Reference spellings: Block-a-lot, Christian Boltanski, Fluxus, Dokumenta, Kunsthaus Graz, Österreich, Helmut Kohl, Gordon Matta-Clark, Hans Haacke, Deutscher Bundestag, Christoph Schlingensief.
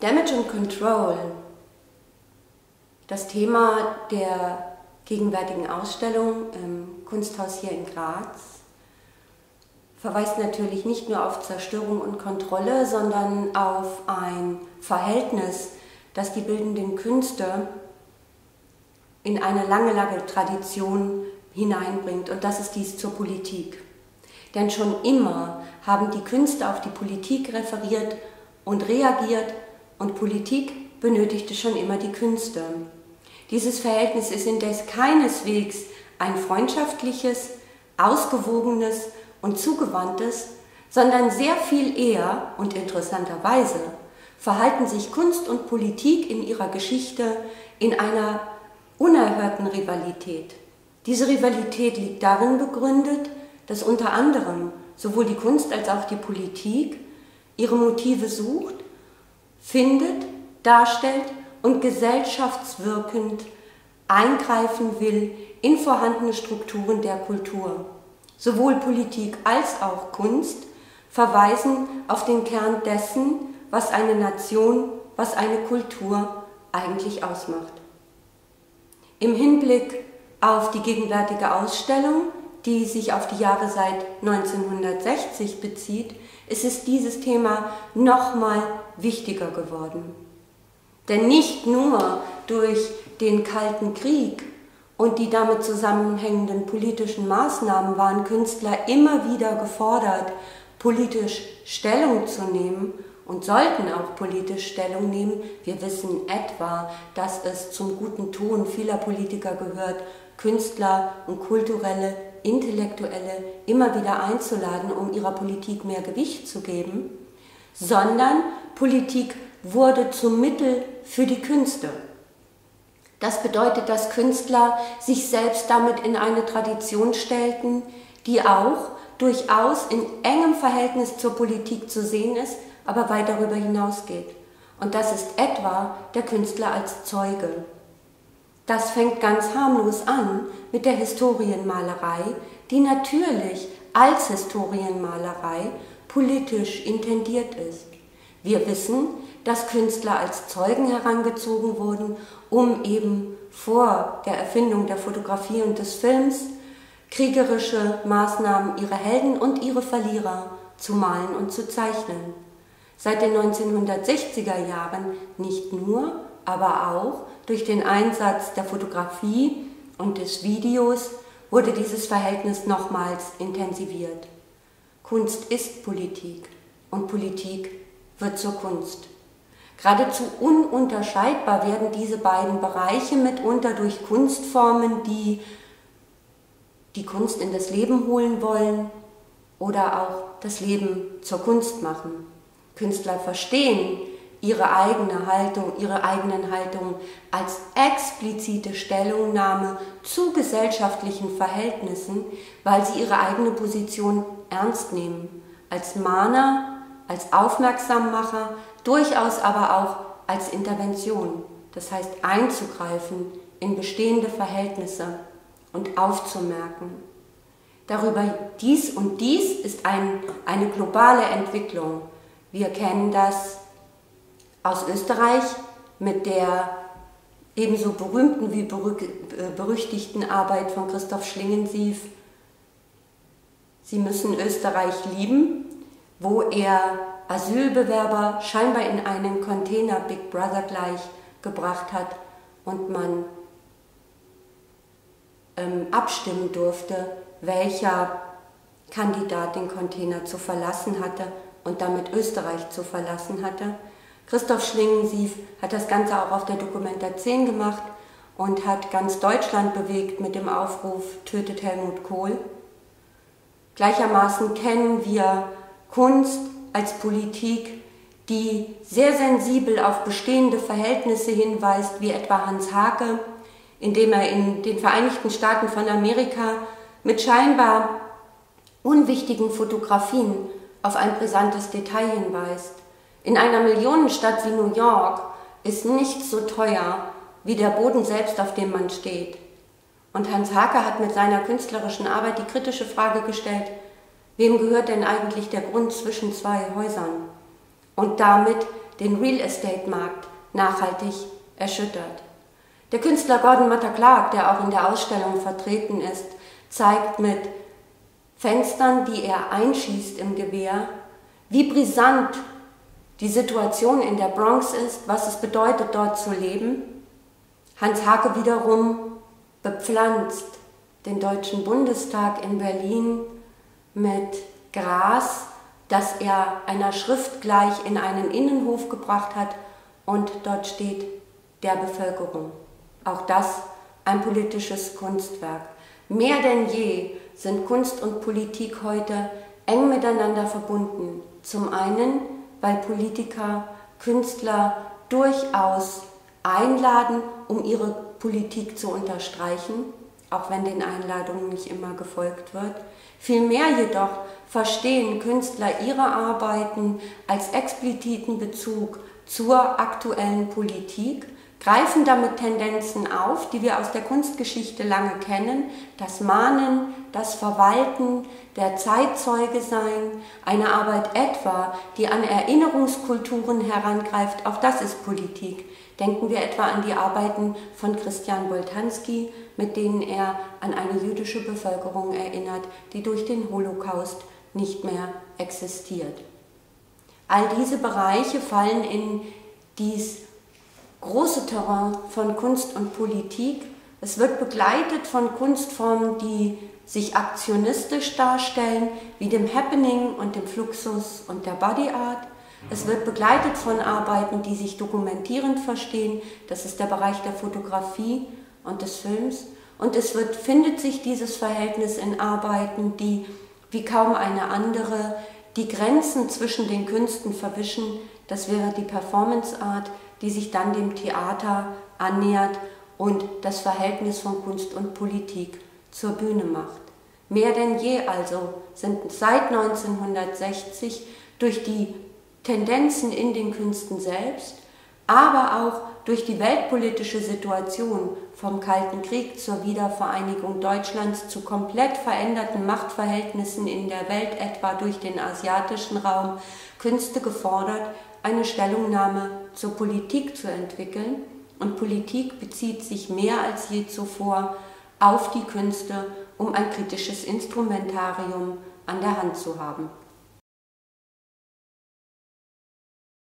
Damage and Control, das Thema der gegenwärtigen Ausstellung im Kunsthaus hier in Graz, verweist natürlich nicht nur auf Zerstörung und Kontrolle, sondern auf ein Verhältnis, das die bildenden Künste in eine lange, lange Tradition hineinbringt. Und das ist dies zur Politik. Denn schon immer haben die Künste auf die Politik referiert und reagiert, und Politik benötigte schon immer die Künste. Dieses Verhältnis ist indes keineswegs ein freundschaftliches, ausgewogenes und zugewandtes, sondern sehr viel eher, und interessanterweise, verhalten sich Kunst und Politik in ihrer Geschichte in einer unerhörten Rivalität. Diese Rivalität liegt darin begründet, dass unter anderem sowohl die Kunst als auch die Politik ihre Motive sucht, findet, darstellt und gesellschaftswirkend eingreifen will in vorhandene Strukturen der Kultur. Sowohl Politik als auch Kunst verweisen auf den Kern dessen, was eine Nation, was eine Kultur eigentlich ausmacht. Im Hinblick auf die gegenwärtige Ausstellung, die sich auf die Jahre seit 1960 bezieht, ist es dieses Thema nochmal wichtiger geworden. Denn nicht nur durch den Kalten Krieg und die damit zusammenhängenden politischen Maßnahmen waren Künstler immer wieder gefordert, politisch Stellung zu nehmen und sollten auch politisch Stellung nehmen. Wir wissen etwa, dass es zum guten Ton vieler Politiker gehört, Künstler und kulturelle, Intellektuelle immer wieder einzuladen, um ihrer Politik mehr Gewicht zu geben, sondern Politik wurde zum Mittel für die Künste. Das bedeutet, dass Künstler sich selbst damit in eine Tradition stellten, die auch durchaus in engem Verhältnis zur Politik zu sehen ist, aber weit darüber hinausgeht. Und das ist etwa der Künstler als Zeuge. Das fängt ganz harmlos an mit der Historienmalerei, die natürlich als Historienmalerei politisch intendiert ist. Wir wissen, dass Künstler als Zeugen herangezogen wurden, um eben vor der Erfindung der Fotografie und des Films kriegerische Maßnahmen, ihre Helden und ihre Verlierer zu malen und zu zeichnen. Seit den 1960er Jahren nicht nur, aber auch durch den Einsatz der Fotografie und des Videos wurde dieses Verhältnis nochmals intensiviert. Kunst ist Politik und Politik wird zur Kunst. Geradezu ununterscheidbar werden diese beiden Bereiche mitunter durch Kunstformen, die die Kunst in das Leben holen wollen oder auch das Leben zur Kunst machen. Künstler verstehen ihre eigene Haltung, ihre eigenen Haltungen als explizite Stellungnahme zu gesellschaftlichen Verhältnissen, weil sie ihre eigene Position ernst nehmen, als Mahner, als Aufmerksammacher, durchaus aber auch als Intervention, das heißt einzugreifen in bestehende Verhältnisse und aufzumerken. Darüber dies ist eine globale Entwicklung. Wir kennen das aus Österreich mit der ebenso berühmten wie berüchtigten Arbeit von Christoph Schlingensief, Sie müssen Österreich lieben, wo er Asylbewerber scheinbar in einen Container Big Brother gleich gebracht hat und man abstimmen durfte, welcher Kandidat den Container zu verlassen hatte und damit Österreich zu verlassen hatte. Christoph Schlingensief hat das Ganze auch auf der Dokumenta 10 gemacht und hat ganz Deutschland bewegt mit dem Aufruf „Tötet Helmut Kohl". Gleichermaßen kennen wir Kunst als Politik, die sehr sensibel auf bestehende Verhältnisse hinweist, wie etwa Hans Haacke, indem er in den Vereinigten Staaten von Amerika mit scheinbar unwichtigen Fotografien auf ein brisantes Detail hinweist. In einer Millionenstadt wie New York ist nichts so teuer wie der Boden selbst, auf dem man steht. Und Hans Haacke hat mit seiner künstlerischen Arbeit die kritische Frage gestellt: Wem gehört denn eigentlich der Grund zwischen zwei Häusern? Und damit den Real Estate-Markt nachhaltig erschüttert. Der Künstler Gordon Matta-Clark, der auch in der Ausstellung vertreten ist, zeigt mit Fenstern, die er einschießt im Gewehr, wie brisant die Situation in der Bronx ist, was es bedeutet, dort zu leben. Hans Haacke wiederum bepflanzt den Deutschen Bundestag in Berlin mit Gras, das er einer Schrift gleich in einen Innenhof gebracht hat, und dort steht der Bevölkerung. Auch das ein politisches Kunstwerk. Mehr denn je sind Kunst und Politik heute eng miteinander verbunden. Zum einen, weil Politiker, Künstler durchaus einladen, um ihre Politik zu unterstreichen, auch wenn den Einladungen nicht immer gefolgt wird. Vielmehr jedoch verstehen Künstler ihre Arbeiten als expliziten Bezug zur aktuellen Politik, greifen damit Tendenzen auf, die wir aus der Kunstgeschichte lange kennen, das Mahnen, das Verwalten, der Zeitzeuge sein, eine Arbeit etwa, die an Erinnerungskulturen herangreift, auch das ist Politik. Denken wir etwa an die Arbeiten von Christian Boltanski, mit denen er an eine jüdische Bevölkerung erinnert, die durch den Holocaust nicht mehr existiert. All diese Bereiche fallen in dies große Terrain von Kunst und Politik. Es wird begleitet von Kunstformen, die sich aktionistisch darstellen, wie dem Happening und dem Fluxus und der Body Art. Es wird begleitet von Arbeiten, die sich dokumentierend verstehen. Das ist der Bereich der Fotografie und des Films. Und es findet sich dieses Verhältnis in Arbeiten, die, wie kaum eine andere, die Grenzen zwischen den Künsten verwischen. Das wäre die Performance Art, die sich dann dem Theater annähert und das Verhältnis von Kunst und Politik zur Bühne macht. Mehr denn je also sind seit 1960 durch die Tendenzen in den Künsten selbst, aber auch durch die weltpolitische Situation vom Kalten Krieg zur Wiedervereinigung Deutschlands zu komplett veränderten Machtverhältnissen in der Welt, etwa durch den asiatischen Raum, Künste gefordert, eine Stellungnahme zur Politik zu entwickeln, und Politik bezieht sich mehr als je zuvor auf die Künste, um ein kritisches Instrumentarium an der Hand zu haben.